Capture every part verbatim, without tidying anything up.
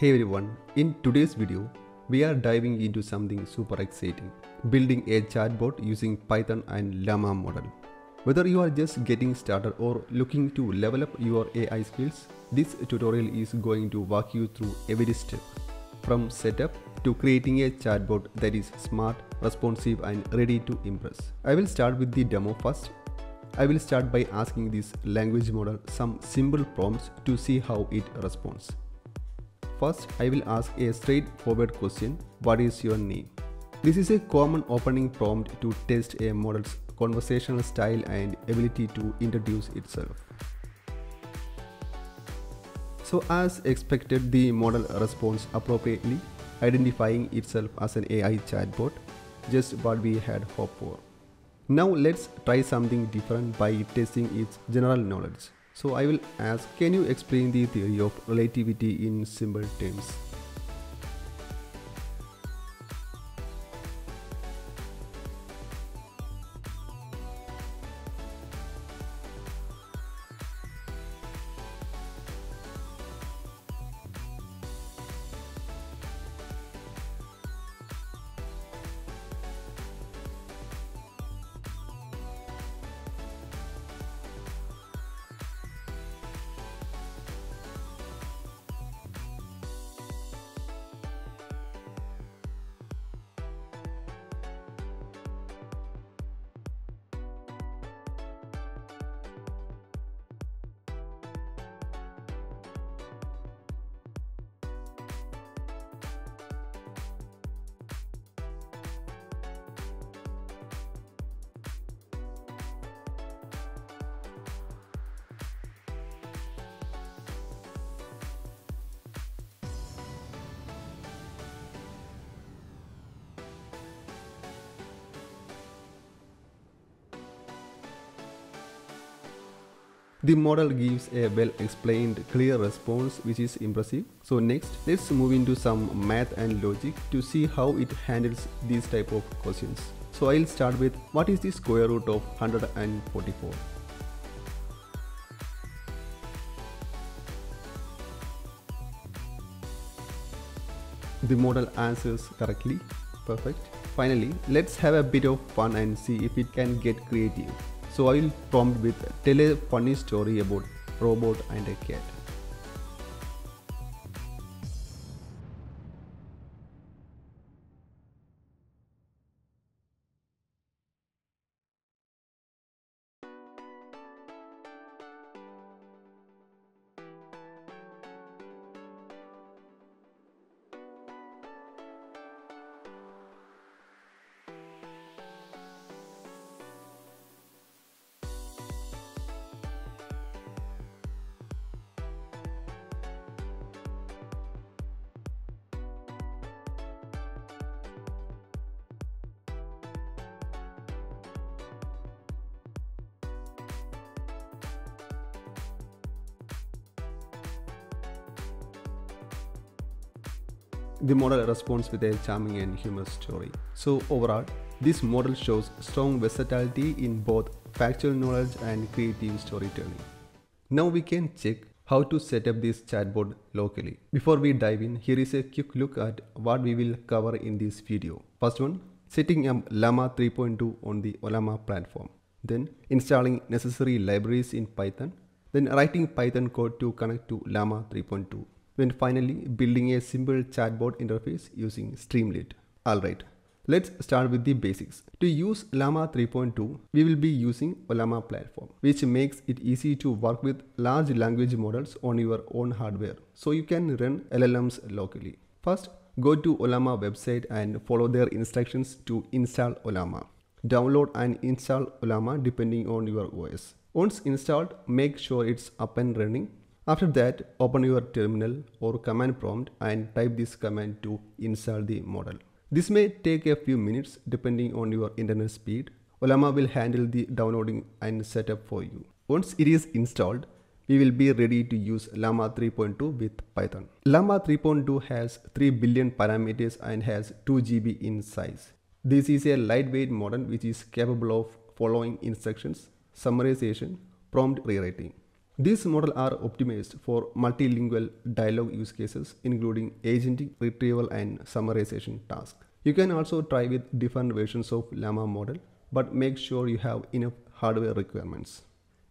Hey everyone, in today's video, we are diving into something super exciting, building a chatbot using Python and Llama model. Whether you are just getting started or looking to level up your A I skills, this tutorial is going to walk you through every step, from setup to creating a chatbot that is smart, responsive and ready to impress. I will start with the demo first. I will start by asking this language model some simple prompts to see how it responds. First, I will ask a straightforward question, what is your name? This is a common opening prompt to test a model's conversational style and ability to introduce itself. So as expected, the model responds appropriately, identifying itself as an A I chatbot, just what we had hoped for. Now let's try something different by testing its general knowledge. So I will ask, can you explain the theory of relativity in simple terms? The model gives a well-explained, clear response, which is impressive. So next, let's move into some math and logic to see how it handles these type of questions. So I'll start with, what is the square root of one hundred forty-four? The model answers correctly. Perfect. Finally, let's have a bit of fun and see if it can get creative. So I will prompt with, tell a funny story about robot and a cat. The model responds with a charming and humorous story. So overall, this model shows strong versatility in both factual knowledge and creative storytelling. Now we can check how to set up this chatbot locally. Before we dive in, here is a quick look at what we will cover in this video. First one, setting up Llama three point two on the Ollama platform. Then installing necessary libraries in Python. Then writing Python code to connect to Llama three point two. Then finally, building a simple chatbot interface using Streamlit. Alright, let's start with the basics. To use Llama three point two, we will be using Ollama platform, which makes it easy to work with large language models on your own hardware, so you can run L L Ms locally. First, go to Ollama website and follow their instructions to install Ollama. Download and install Ollama depending on your O S. Once installed, make sure it's up and running. After that, open your terminal or command prompt and type this command to install the model. This may take a few minutes depending on your internet speed. Ollama will handle the downloading and setup for you. Once it is installed, we will be ready to use Llama three point two with Python. Llama three point two has three billion parameters and has two G B in size. This is a lightweight model which is capable of following instructions, summarization, prompt rewriting. These models are optimized for multilingual dialogue use cases, including agentic retrieval and summarization tasks. You can also try with different versions of Llama model, but make sure you have enough hardware requirements.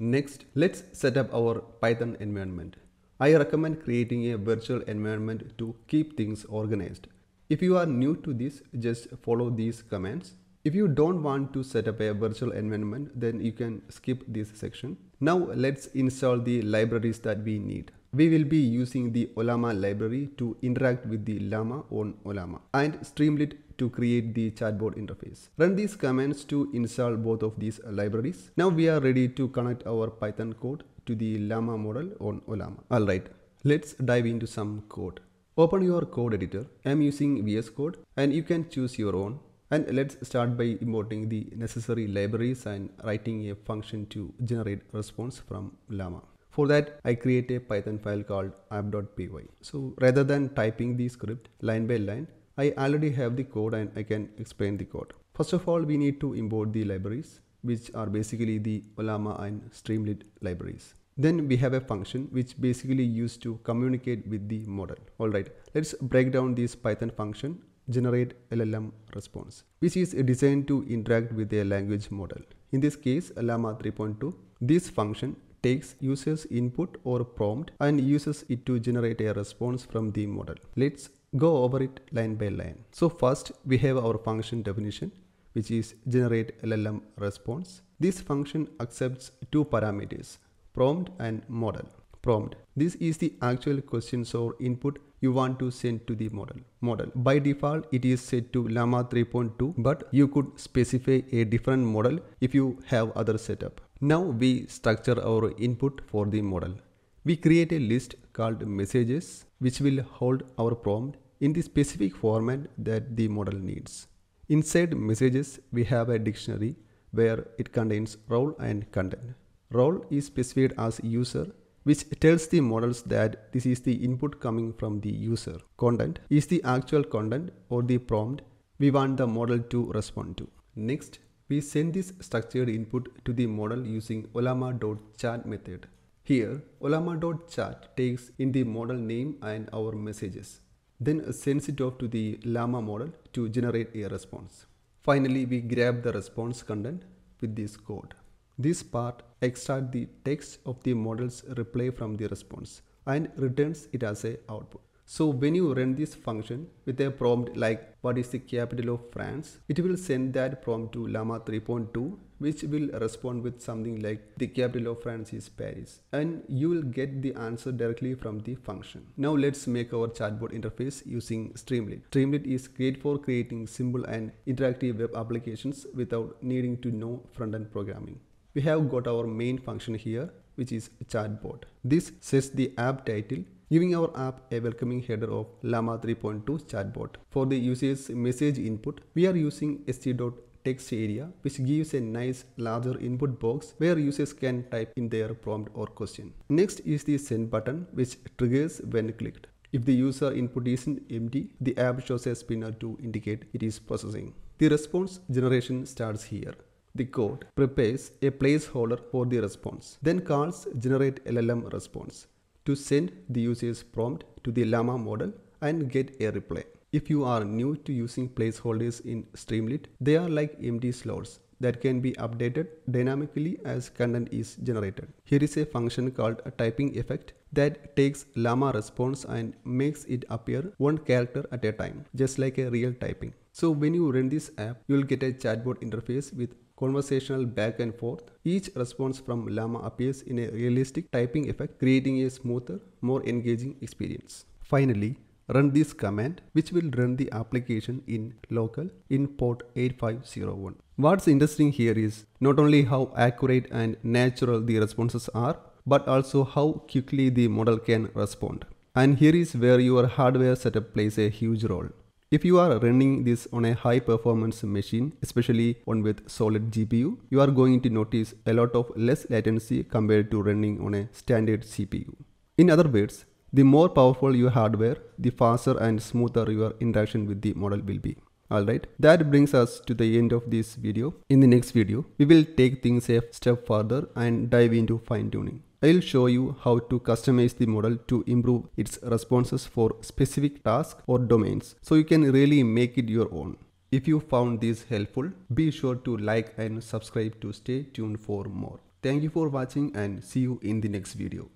Next, let's set up our Python environment. I recommend creating a virtual environment to keep things organized. If you are new to this, just follow these commands. If you don't want to set up a virtual environment, then you can skip this section. Now let's install the libraries that we need. We will be using the Ollama library to interact with the Llama on Ollama and Streamlit to create the chatbot interface. Run these commands to install both of these libraries. Now we are ready to connect our Python code to the Llama model on Ollama. Alright, let's dive into some code. Open your code editor. I'm using V S Code and you can choose your own. And let's start by importing the necessary libraries and writing a function to generate response from Llama. For that, I create a Python file called app dot p y. So rather than typing the script line by line, I already have the code and I can explain the code. First of all, we need to import the libraries, which are basically the Ollama and Streamlit libraries. Then we have a function which basically used to communicate with the model. Alright, let's break down this Python function, generate L L M response, which is designed to interact with a language model. In this case, Llama three point two, this function takes user's input or prompt and uses it to generate a response from the model. Let's go over it line by line. So first we have our function definition, which is generate L L M response. This function accepts two parameters, prompt and model. Prompt. This is the actual questions or input you want to send to the model. Model. By default, it is set to Llama three point two, but you could specify a different model if you have other setup. Now we structure our input for the model. We create a list called messages, which will hold our prompt in the specific format that the model needs. Inside messages, we have a dictionary where it contains role and content. Role is specified as user, which tells the models that this is the input coming from the user. Content is the actual content or the prompt we want the model to respond to. Next, we send this structured input to the model using Ollama dot chat method. Here, Ollama dot chat takes in the model name and our messages, then sends it off to the Llama model to generate a response. Finally, we grab the response content with this code. This part extracts the text of the model's reply from the response and returns it as an output. So when you run this function with a prompt like what is the capital of France, it will send that prompt to Llama three point two, which will respond with something like the capital of France is Paris, and you will get the answer directly from the function. Now let's make our chatbot interface using Streamlit. Streamlit is great for creating simple and interactive web applications without needing to know front-end programming. We have got our main function here, which is chatbot. This sets the app title, giving our app a welcoming header of Llama three point two chatbot. For the user's message input, we are using st.text area, which gives a nice larger input box where users can type in their prompt or question. Next is the send button, which triggers when clicked. If the user input isn't empty, the app shows a spinner to indicate it is processing. The response generation starts here. The code prepares a placeholder for the response, then calls generate L L M response to send the user's prompt to the Llama model and get a reply. If you are new to using placeholders in Streamlit, they are like empty slots that can be updated dynamically as content is generated. Here is a function called a typing effect that takes Llama response and makes it appear one character at a time, just like a real typing. So when you run this app, you will get a chatbot interface with conversational back and forth. Each response from Llama appears in a realistic typing effect, creating a smoother, more engaging experience. Finally, run this command, which will run the application in local in port eight five zero one. What's interesting here is not only how accurate and natural the responses are, but also how quickly the model can respond. And here is where your hardware setup plays a huge role. If you are running this on a high performance machine, especially one with solid G P U, you are going to notice a lot of less latency compared to running on a standard C P U. In other words, the more powerful your hardware, the faster and smoother your interaction with the model will be. Alright, that brings us to the end of this video. In the next video, we will take things a step further and dive into fine tuning. I'll show you how to customize the model to improve its responses for specific tasks or domains, so you can really make it your own. If you found this helpful, be sure to like and subscribe to stay tuned for more. Thank you for watching and see you in the next video.